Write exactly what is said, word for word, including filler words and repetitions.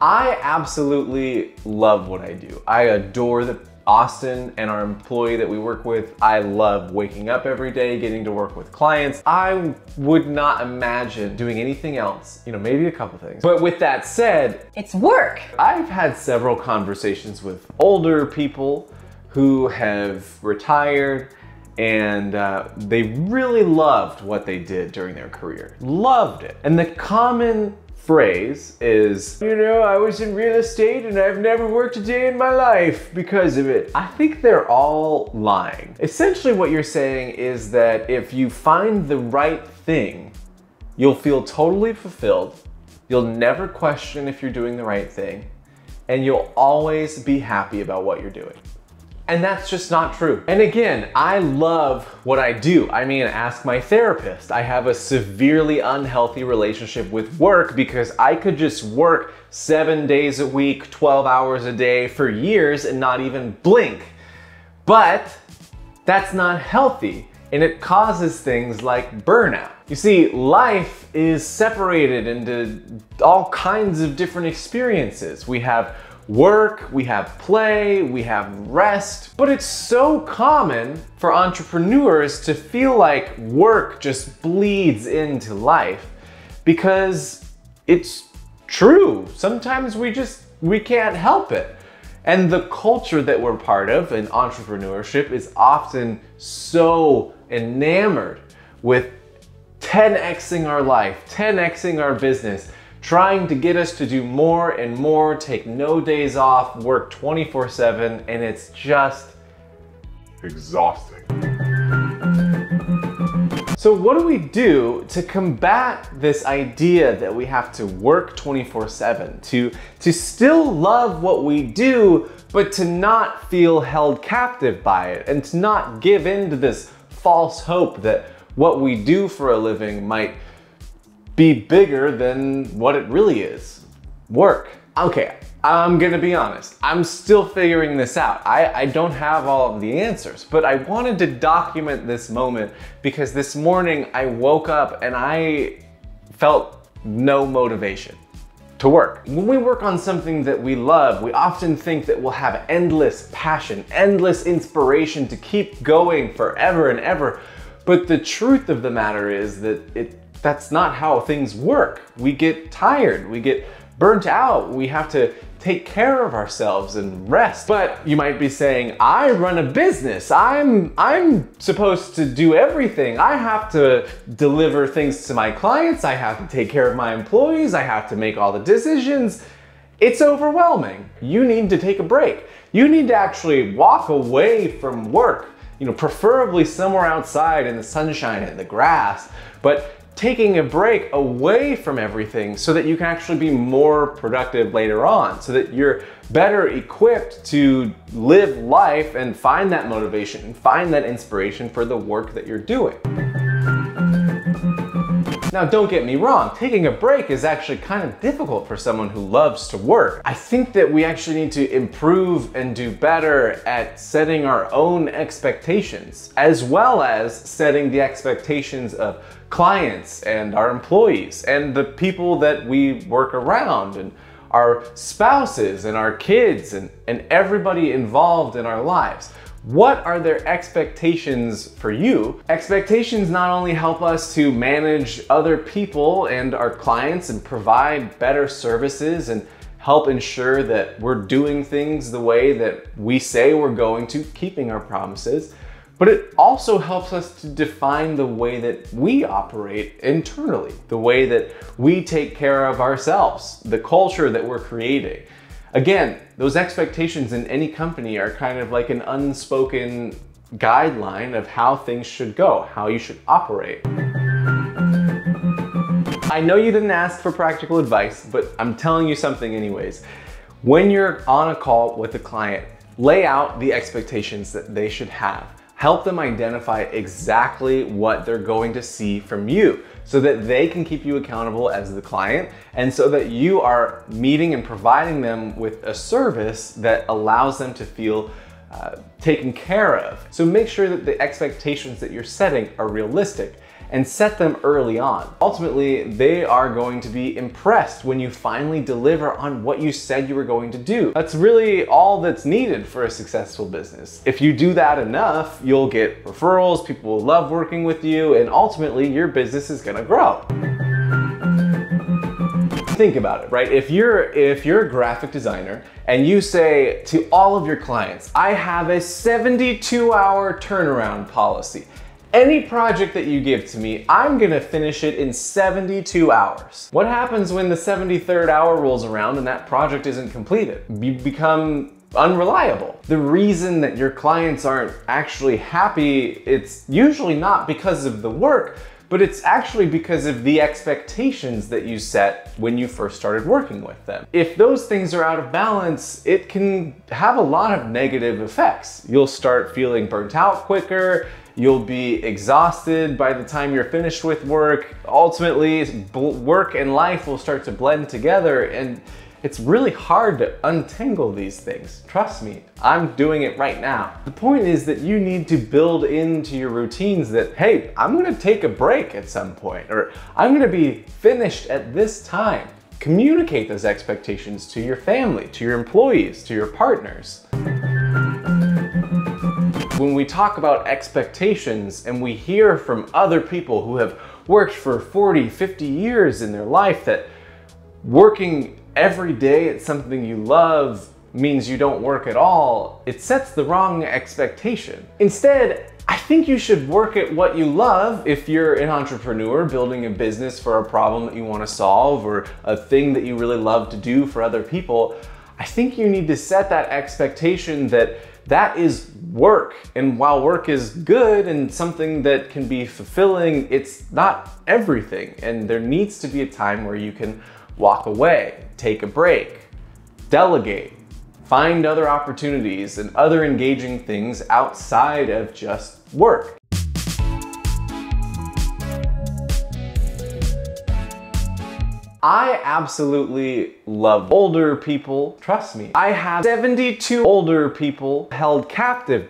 I absolutely love what I do. I adore the Austin and our employee that we work with. I love waking up every day, getting to work with clients. I would not imagine doing anything else, you know, maybe a couple things. But with that said, it's work. I've had several conversations with older people who have retired and uh, they really loved what they did during their career, loved it. And the common phrase is, you know, I was in real estate and I've never worked a day in my life because of it. I think they're all lying. Essentially what you're saying is that if you find the right thing, you'll feel totally fulfilled. You'll never question if you're doing the right thing and you'll always be happy about what you're doing. And that's just not true. And again, I love what I do. I mean, ask my therapist. I have a severely unhealthy relationship with work because I could just work seven days a week, twelve hours a day for years and not even blink. But that's not healthy and it causes things like burnout. You see, life is separated into all kinds of different experiences. We have work, we have play, we have rest, but it's so common for entrepreneurs to feel like work just bleeds into life because it's true. Sometimes we just, we can't help it. And the culture that we're part of in entrepreneurship is often so enamored with ten X-ing our life, ten X-ing our business, trying to get us to do more and more, take no days off, work twenty-four seven, and it's just exhausting. So what do we do to combat this idea that we have to work twenty-four seven, to, to still love what we do, but to not feel held captive by it, and to not give in to this false hope that what we do for a living might be bigger than what it really is, work. Okay, I'm gonna be honest. I'm still figuring this out. I, I don't have all of the answers, but I wanted to document this moment because this morning I woke up and I felt no motivation to work. When we work on something that we love, we often think that we'll have endless passion, endless inspiration to keep going forever and ever. But the truth of the matter is that it that's not how things work. We get tired, we get burnt out, we have to take care of ourselves and rest. But you might be saying, I run a business, I'm, I'm supposed to do everything. I have to deliver things to my clients, I have to take care of my employees, I have to make all the decisions. It's overwhelming. You need to take a break. You need to actually walk away from work, you know, preferably somewhere outside in the sunshine and the grass, but taking a break away from everything so that you can actually be more productive later on, so that you're better equipped to live life and find that motivation and find that inspiration for the work that you're doing. Now, don't get me wrong, taking a break is actually kind of difficult for someone who loves to work. I think that we actually need to improve and do better at setting our own expectations, as well as setting the expectations of clients and our employees and the people that we work around and our spouses and our kids and, and everybody involved in our lives. What are their expectations for you? Expectations not only help us to manage other people and our clients and provide better services and help ensure that we're doing things the way that we say we're going to, keeping our promises, but it also helps us to define the way that we operate internally, the way that we take care of ourselves, the culture that we're creating. Again, those expectations in any company are kind of like an unspoken guideline of how things should go, how you should operate. I know you didn't ask for practical advice, but I'm telling you something anyways. When you're on a call with a client, lay out the expectations that they should have. Help them identify exactly what they're going to see from you so that they can keep you accountable as the client and so that you are meeting and providing them with a service that allows them to feel uh, taken care of. So make sure that the expectations that you're setting are realistic and set them early on. Ultimately, they are going to be impressed when you finally deliver on what you said you were going to do. That's really all that's needed for a successful business. If you do that enough, you'll get referrals, people will love working with you, and ultimately your business is gonna grow. Think about it, right? If you're, if you're a graphic designer and you say to all of your clients, I have a seventy-two hour turnaround policy. Any project that you give to me, I'm gonna finish it in seventy-two hours. What happens when the seventy-third hour rolls around and that project isn't completed? You become unreliable. The reason that your clients aren't actually happy, it's usually not because of the work, but it's actually because of the expectations that you set when you first started working with them. If those things are out of balance, it can have a lot of negative effects. You'll start feeling burnt out quicker, you'll be exhausted by the time you're finished with work. Ultimately, work and life will start to blend together, and it's really hard to untangle these things. Trust me, I'm doing it right now. The point is that you need to build into your routines that, hey, I'm gonna take a break at some point, or I'm gonna be finished at this time. Communicate those expectations to your family, to your employees, to your partners. When we talk about expectations and we hear from other people who have worked for forty, fifty years in their life that working every day at something you love means you don't work at all, it sets the wrong expectation. Instead, I think you should work at what you love if you're an entrepreneur building a business for a problem that you want to solve or a thing that you really love to do for other people. I think you need to set that expectation that that is work. And while work is good and something that can be fulfilling, it's not everything. And there needs to be a time where you can walk away, take a break, delegate, find other opportunities and other engaging things outside of just work. I absolutely love older people. Trust me, I have seventy-two older people held captive.